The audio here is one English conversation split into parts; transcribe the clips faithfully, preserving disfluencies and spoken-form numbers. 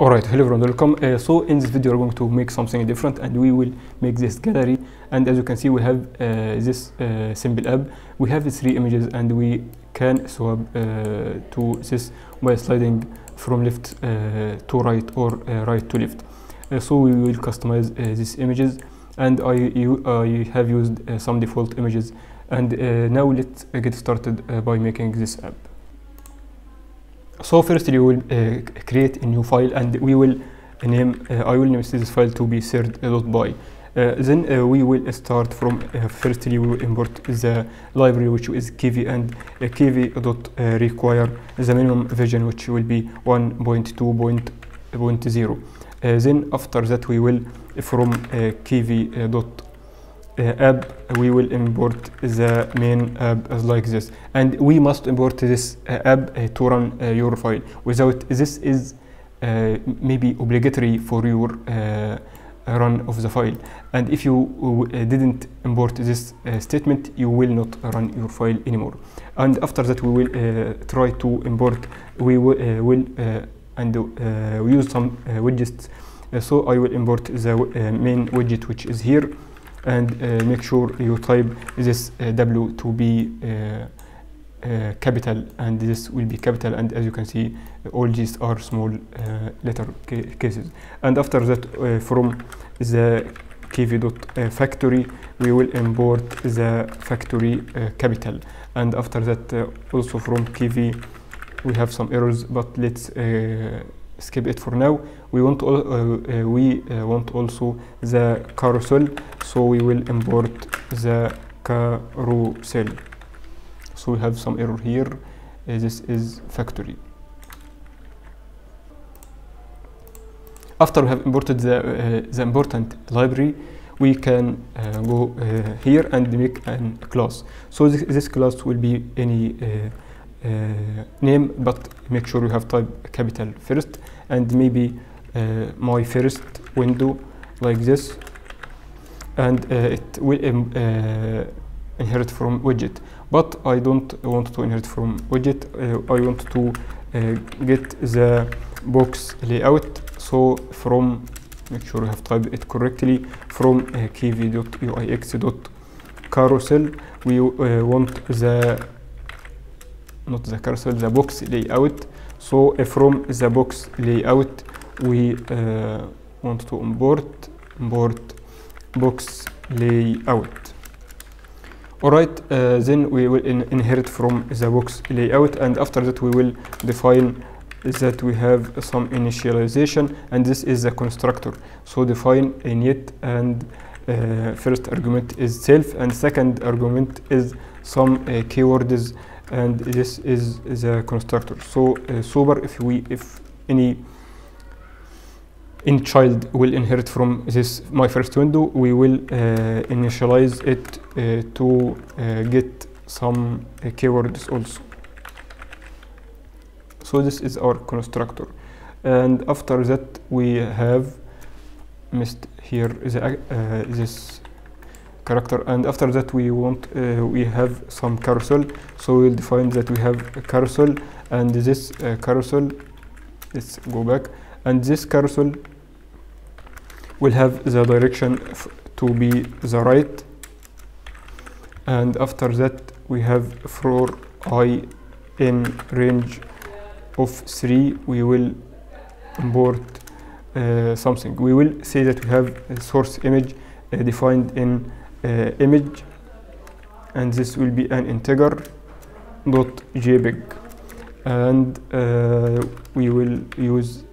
Alright, hello everyone, welcome. Uh, so in this video we're going to make something different, and we will make this gallery. And as you can see, we have uh, this uh, simple app. We have the three images, and we can swap uh, to this by sliding from left uh, to right or uh, right to left. Uh, so we will customize uh, these images, and I, you, I have used uh, some default images. And uh, now let's get started uh, by making this app. So firstly, we will uh, create a new file, and we will name. Uh, I will name this file to be third dot py. Uh, then uh, we will start from. Uh, firstly, we will import the library, which is kivy, and uh, kivy dot uh, require the minimum version, which will be one point two point zero. Uh, then after that, we will from uh, kivy dot Uh, app we will import the main app as like this, and we must import this uh, app uh, to run uh, your file. Without this is uh, maybe obligatory for your uh, run of the file, and if you uh, didn't import this uh, statement, you will not run your file anymore. And after that, we will uh, try to import. We uh, will uh, and uh, we use some uh, widgets. Uh, so I will import the uh, main widget, which is here. And uh, make sure you type this uh, W to be uh, uh, capital, and this will be capital, and as you can see all these are small uh, letter ca cases. And after that, uh, from the kivy.factory we will import the factory uh, capital. And after that, uh, also from kivy we have some errors, but let's uh, skip it for now. We want all, uh, uh, we uh, want also the carousel, so we will import the carousel. So we have some error here. Uh, this is factory. After we have imported the uh, the important library, we can uh, go uh, here and make a class. So this, this class will be any. Uh, Uh, name, but make sure you have type capital first, and maybe uh, my first window like this, and uh, it will um, uh, inherit from widget. But I don't want to inherit from widget. uh, I want to uh, get the box layout. So from, make sure you have typed it correctly, from uh, kivy.uix.carousel we uh, want the not the carousel, the box layout. So uh, from the box layout we uh, want to import import box layout. Alright, uh, then we will in inherit from the box layout, and after that we will define that we have some initialization, and this is the constructor. So define init, and uh, first argument is self, and second argument is some uh, keywords, and this is the constructor. So uh, super, if we if any in child will inherit from this my first window, we will uh, initialize it uh, to uh, get some uh, keywords also. So this is our constructor, and after that we have missed here the, uh, this character. And after that we want uh, we have some carousel, so we'll define that we have a carousel, and this uh, carousel, let's go back, and this carousel will have the direction f to be the right. And after that we have for I in range of three we will import uh, something. We will say that we have a source image uh, defined in Uh, image, and this will be an integer dot jpeg, and uh, we will use uh,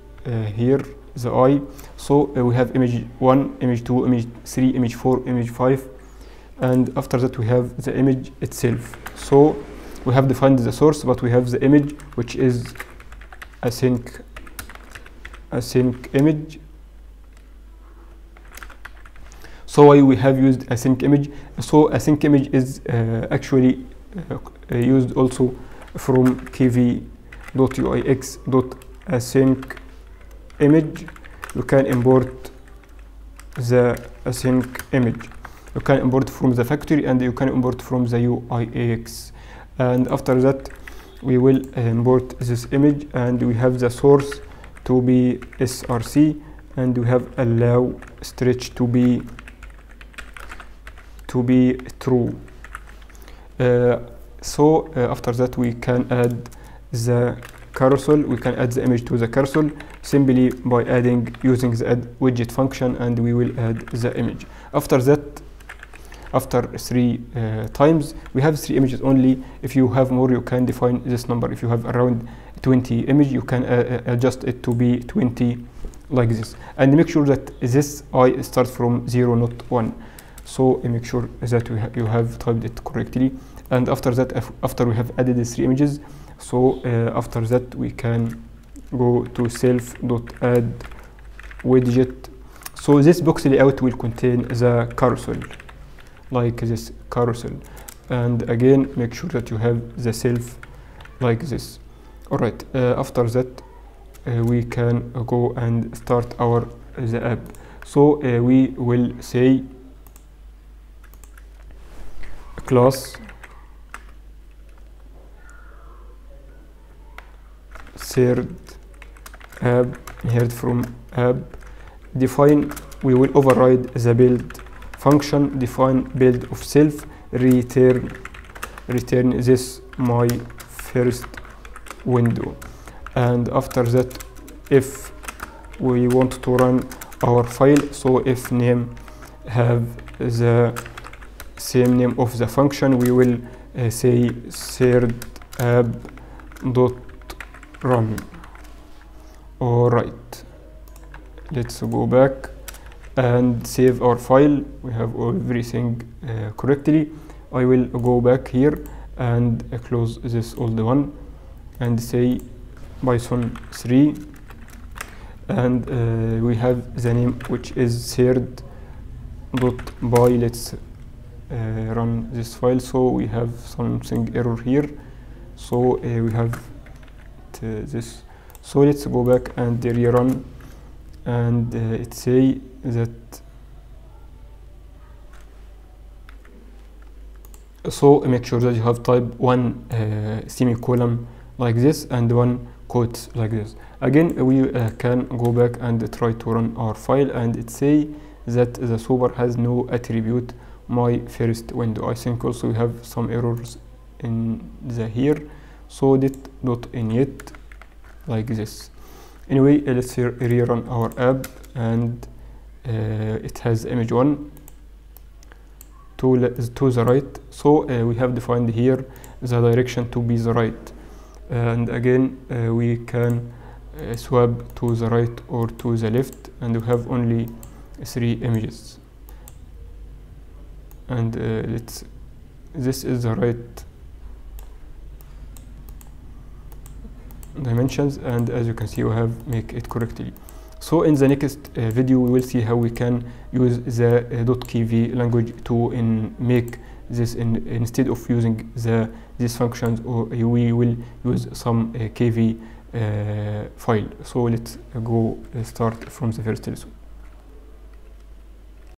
here the I. So uh, we have image one, image two, image three, image four, image five, and after that we have the image itself. So we have defined the source, but we have the image, which is async async image. So why we have used async image? So async image is uh, actually uh, used also from kivy.uix.async image. You can import the async image. You can import from the factory, and you can import from the U I A X. And after that, we will import this image, and we have the source to be src, and we have allow stretch to be to be true. Uh, so uh, after that we can add the carousel, we can add the image to the carousel simply by adding using the add widget function, and we will add the image. After that, after three uh, times, we have three images only. If you have more, you can define this number. If you have around twenty images, you can uh, adjust it to be twenty like this, and make sure that this I starts from zero, not one. So uh, make sure that we ha you have typed it correctly. And after that, after we have added the three images, so uh, after that we can go to self.add widget. So this box layout will contain the carousel, like this carousel, and again make sure that you have the self like this. All right, uh, after that uh, we can uh, go and start our uh, the app. So uh, we will say class third app, heard from app, define, we will override the build function, define build of self, return return this my first window. And after that, if we want to run our file, so if name have the same name of the function, we will uh, say third app dot run. All right, let's go back and save our file. We have everything uh, correctly. I will go back here and uh, close this old one and say Python three, and uh, we have the name which is third.py. Let's uh, run this file. So we have something error here, so uh, we have uh, this. So let's go back and rerun, and uh, it say that. So make sure that you have type one uh, semicolon like this and one quote like this. Again, we uh, can go back and try to run our file, and it say that the server has no attribute my first window. I think also we have some errors in the here, so did.init like this. Anyway, uh, let's re rerun our app, and uh, it has image one to, to the right. So uh, we have defined here the direction to be the right, and again uh, we can uh, swap to the right or to the left, and we have only three images. And uh, let's, this is the right dimensions, and as you can see we have make it correctly. So in the next uh, video we will see how we can use the uh, .kivy language to in make this in, instead of using the these functions, or we will use some uh, kivy uh, file. So let's go start from the first lesson.